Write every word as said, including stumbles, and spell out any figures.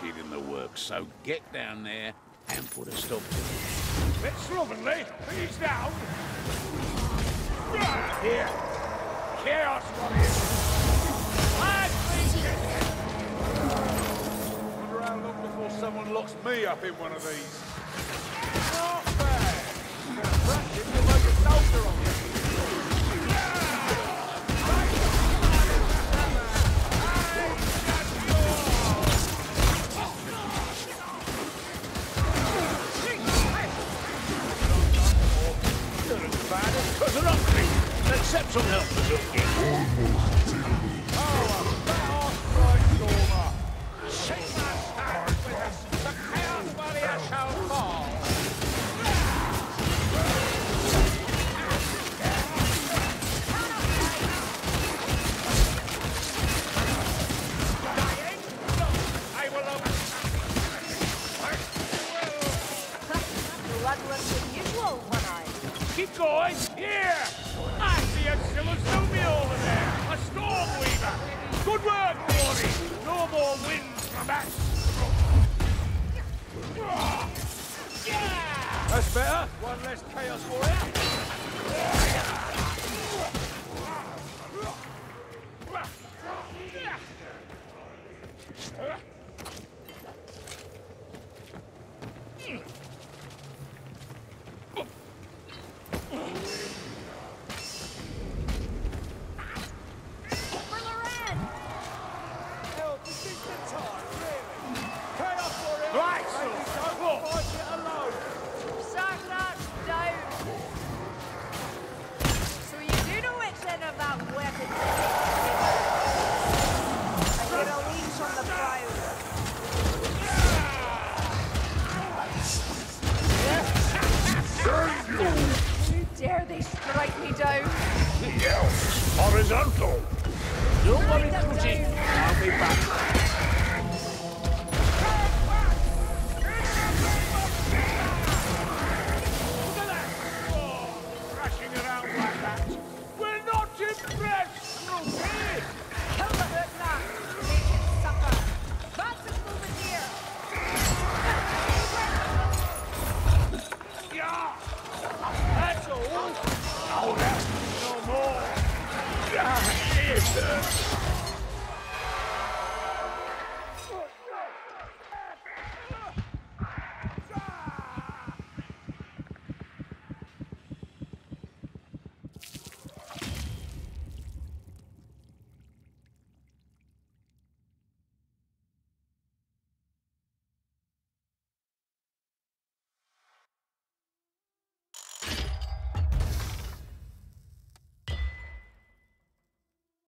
wicked in the works, so get down there and put a stop to it. Bit slovenly, but he's down. Here. Chaos from here. I'd please get him. Wonder how long before someone locks me up in one of these. Not bad. I'm gonna crash him to make a soldier on him. Accept some help, Mister Oh, a battle stormer. Shake my hand with us. The chaos warrior shall fall. Dying? No, I will overcome. Blood runs as usual, one-eyed. Keep going. Here. Silosumi over there, a storm weaver. Good work, Rory. No more winds from us. Yeah. That's better. One less chaos warrior. Horizontal! Nobody put it!